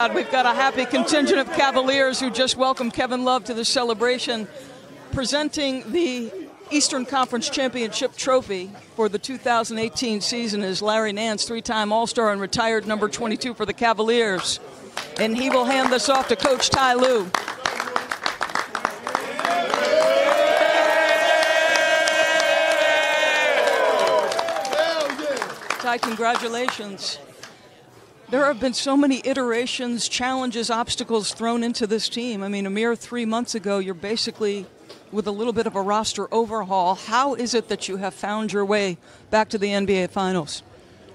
And we've got a happy contingent of Cavaliers who just welcomed Kevin Love to the celebration, presenting the Eastern Conference Championship trophy for the 2018 season is Larry Nance, three-time All-Star and retired number 22 for the Cavaliers. And he will hand this off to Coach Ty Lue. Ty, congratulations. There have been so many iterations, challenges, obstacles thrown into this team. I mean, a mere 3 months ago, you're basically with a little bit of a roster overhaul. How is it that you have found your way back to the NBA Finals?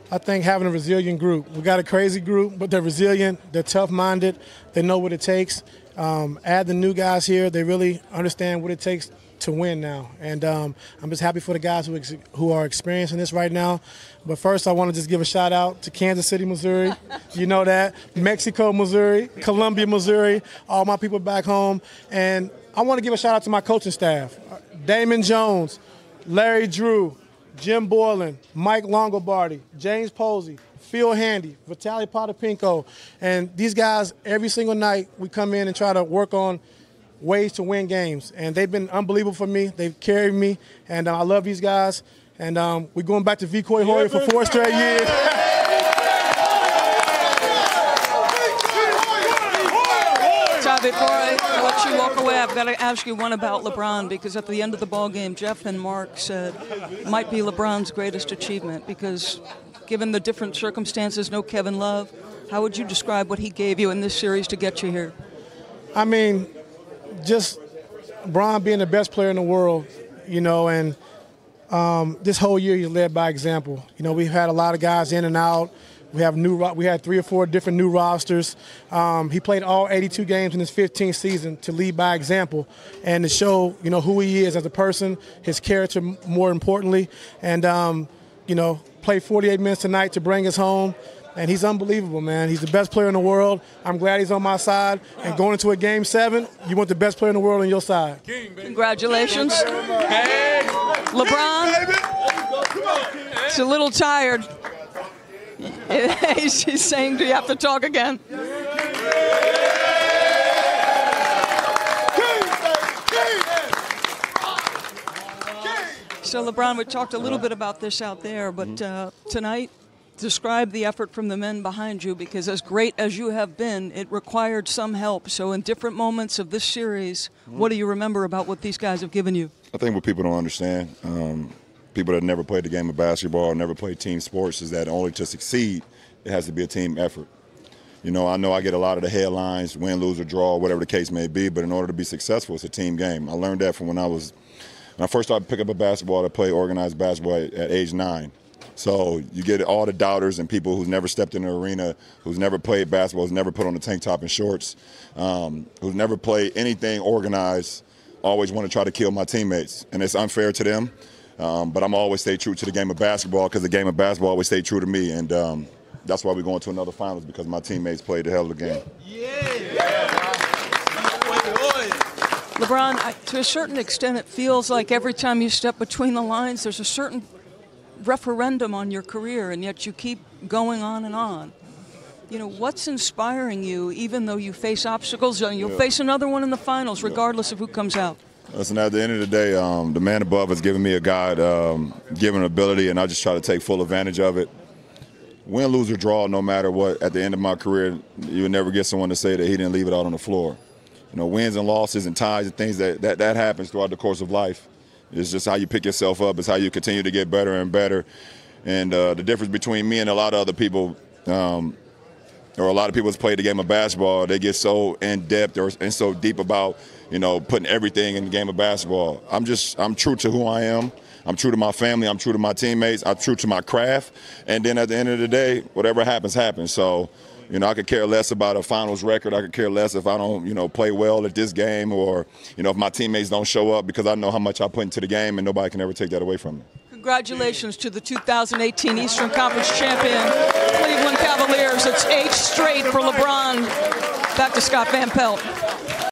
I think having a resilient group. We got a crazy group, but they're resilient, they're tough-minded, they know what it takes. Add the new guys here, they really understand what it takes to win now. And I'm just happy for the guys who are experiencing this right now. But first, I want to just give a shout-out to Kansas City, Missouri. You know that. Mexico, Missouri. Columbia, Missouri. All my people back home. And I want to give a shout-out to my coaching staff. Damon Jones, Larry Drew, Jim Boylan, Mike Longobardi, James Posey, Phil Handy, Vitaly Potapenko. And these guys, every single night, we come in and try to work on ways to win games. And they've been unbelievable for me. They've carried me, and I love these guys. And we're going back to Vicoy Hoyer for 4 straight years. Before I let you walk away, I've got to ask you one about LeBron, because at the end of the ball game, Jeff and Mark said it might be LeBron's greatest achievement, because given the different circumstances, no Kevin Love, how would you describe what he gave you in this series to get you here? I mean, just Bron being the best player in the world, you know, and this whole year he's led by example. You know, we've had a lot of guys in and out. We had 3 or 4 different new rosters. He played all 82 games in his 15th season to lead by example and to show, you know, who he is as a person, his character more importantly, and, you know, play 48 minutes tonight to bring us home. And he's unbelievable, man. He's the best player in the world. I'm glad he's on my side. And going into a Game 7, you want the best player in the world on your side. King, congratulations. Hey. LeBron, King, he's a little tired. She's saying, do you have to talk again? So, LeBron, we talked a little bit about this out there, but tonight, describe the effort from the men behind you, because as great as you have been, it required some help. So in different moments of this series, what do you remember about what these guys have given you? I think what people don't understand, people that never played the game of basketball or never played team sports, is that only to succeed, it has to be a team effort. You know I get a lot of the headlines, win, lose, or draw, whatever the case may be, but in order to be successful, it's a team game. I learned that from when I first started picking up a basketball to play organized basketball at age 9. So you get all the doubters and people who's never stepped in the arena, who's never played basketball, who's never put on a tank top and shorts, who's never played anything organized, always want to try to kill my teammates. And it's unfair to them. But I'm always stay true to the game of basketball, because the game of basketball always stay true to me, and that's why we're going to another finals, because my teammates played the hell of a game. LeBron, to a certain extent, it feels like every time you step between the lines, there's a certain referendum on your career, and yet you keep going on and on. You know, what's inspiring you, even though you face obstacles, and you'll face another one in the finals, regardless of who comes out? Listen, at the end of the day, the man above has given me a God given ability, and I just try to take full advantage of it. Win, lose, or draw, no matter what, at the end of my career, you'll never get someone to say that he didn't leave it out on the floor. You know, wins and losses and ties and things, that happens throughout the course of life. It's just how you pick yourself up. It's how you continue to get better and better. And the difference between me and a lot of other people, or a lot of people that's played the game of basketball, they get so in-depth and so deep about, you know, putting everything in the game of basketball. I'm true to who I am. I'm true to my family. I'm true to my teammates. I'm true to my craft. And then at the end of the day, whatever happens, happens. So, you know, I could care less about a finals record. I could care less if I don't, you know, play well at this game, or, you know, if my teammates don't show up, because I know how much I put into the game, and nobody can ever take that away from me. Congratulations to the 2018 Eastern Conference champion, Cleveland Cavaliers. It's 8 straight for LeBron. Back to Scott Van Pelt.